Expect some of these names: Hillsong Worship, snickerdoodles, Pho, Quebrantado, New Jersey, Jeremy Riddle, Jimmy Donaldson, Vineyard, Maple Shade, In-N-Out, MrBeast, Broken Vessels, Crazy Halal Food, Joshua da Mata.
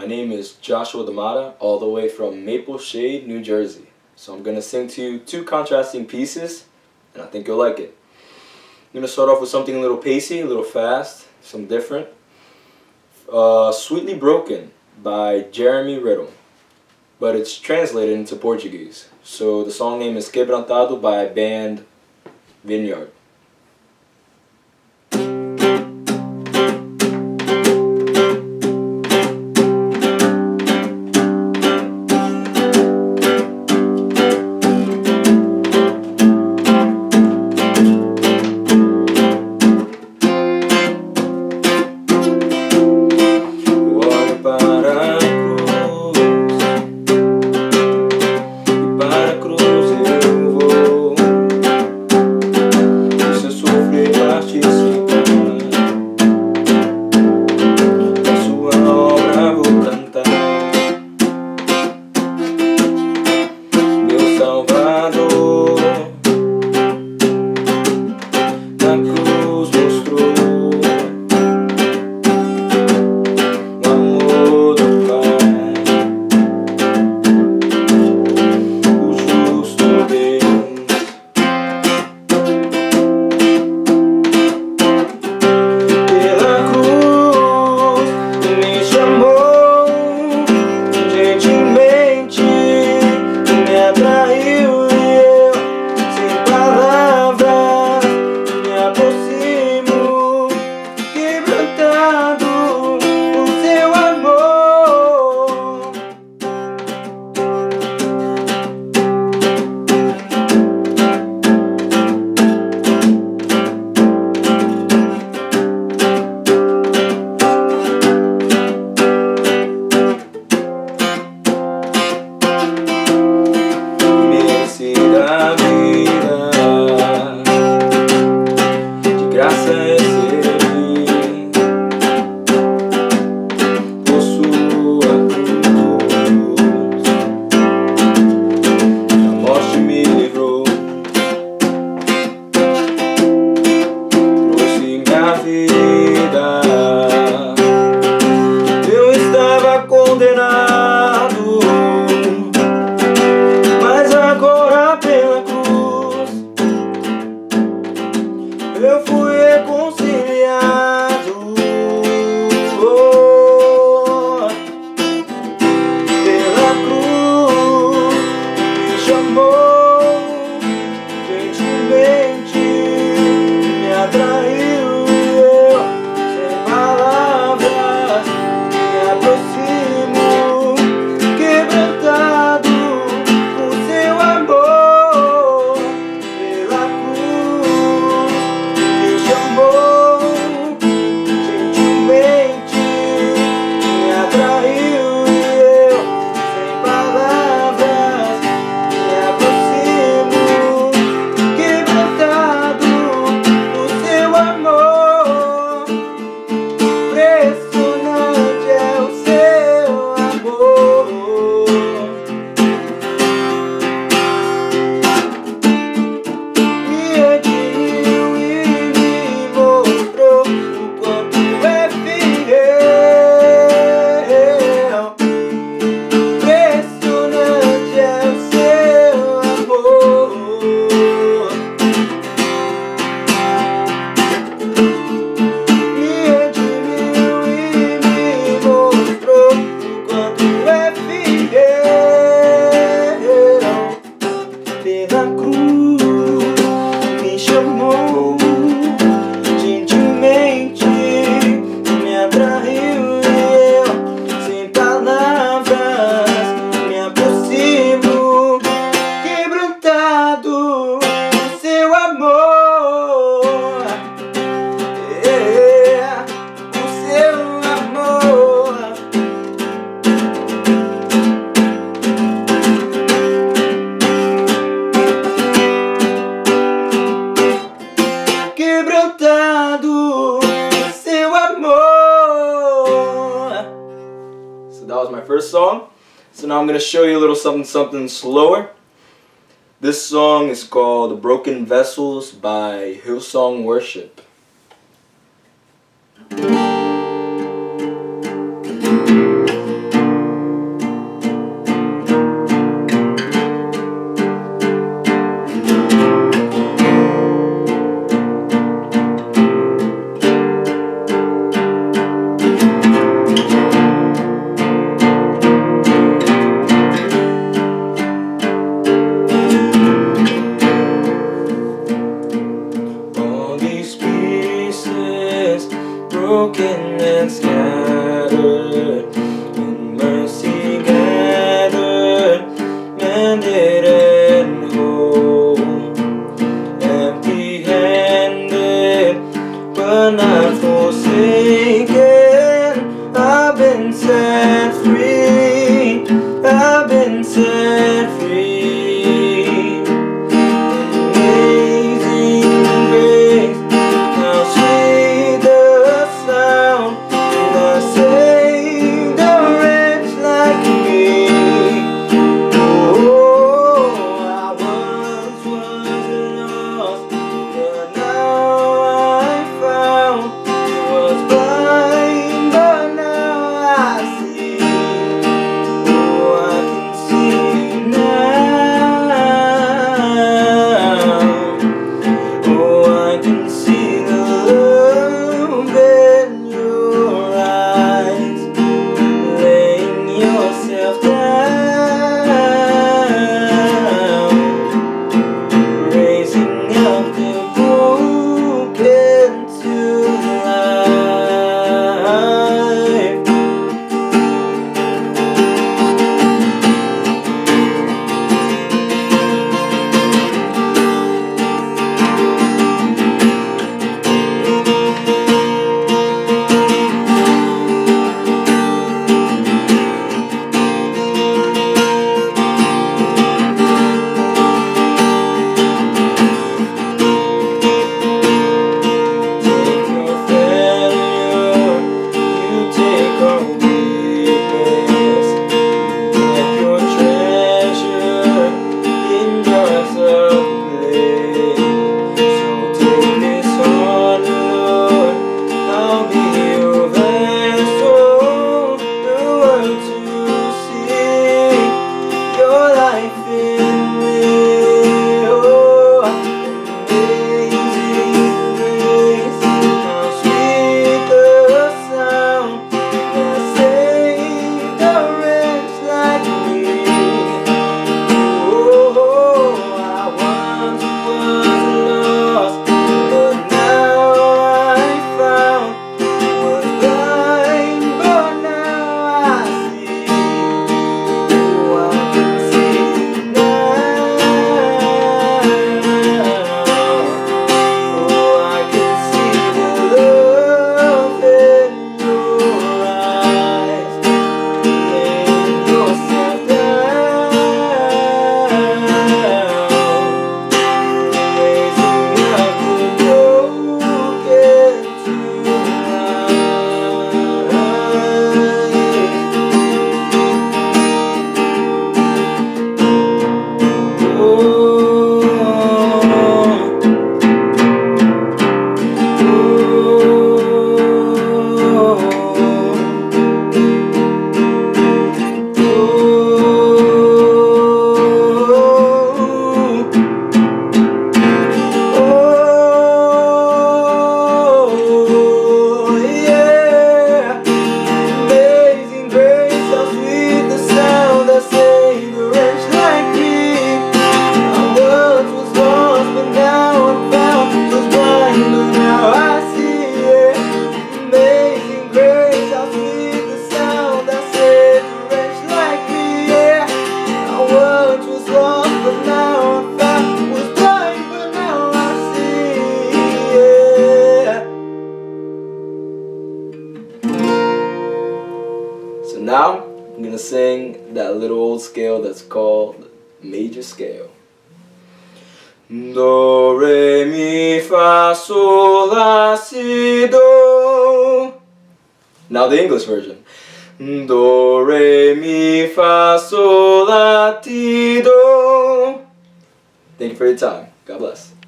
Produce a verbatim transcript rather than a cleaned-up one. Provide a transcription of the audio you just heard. My name is Joshua da Mata, all the way from Maple Shade, New Jersey. So I'm going to sing to you two contrasting pieces, and I think you'll like it. I'm going to start off with something a little pacey, a little fast, some different. Uh, Sweetly Broken by Jeremy Riddle, but it's translated into Portuguese. So the song name is Quebrantado by band Vineyard. First song. So now I'm going to show you a little something something slower. This song is called Broken Vessels by Hillsong Worship. broken and scattered, in mercy gathered, mended and whole, empty-handed, but not forsaken. I've been set free, I've been set free. Do, re, mi, fa, sol, la, si, do. Now the English version. Do, re, mi, fa, sol, la, ti, do. Thank you for your time. God bless.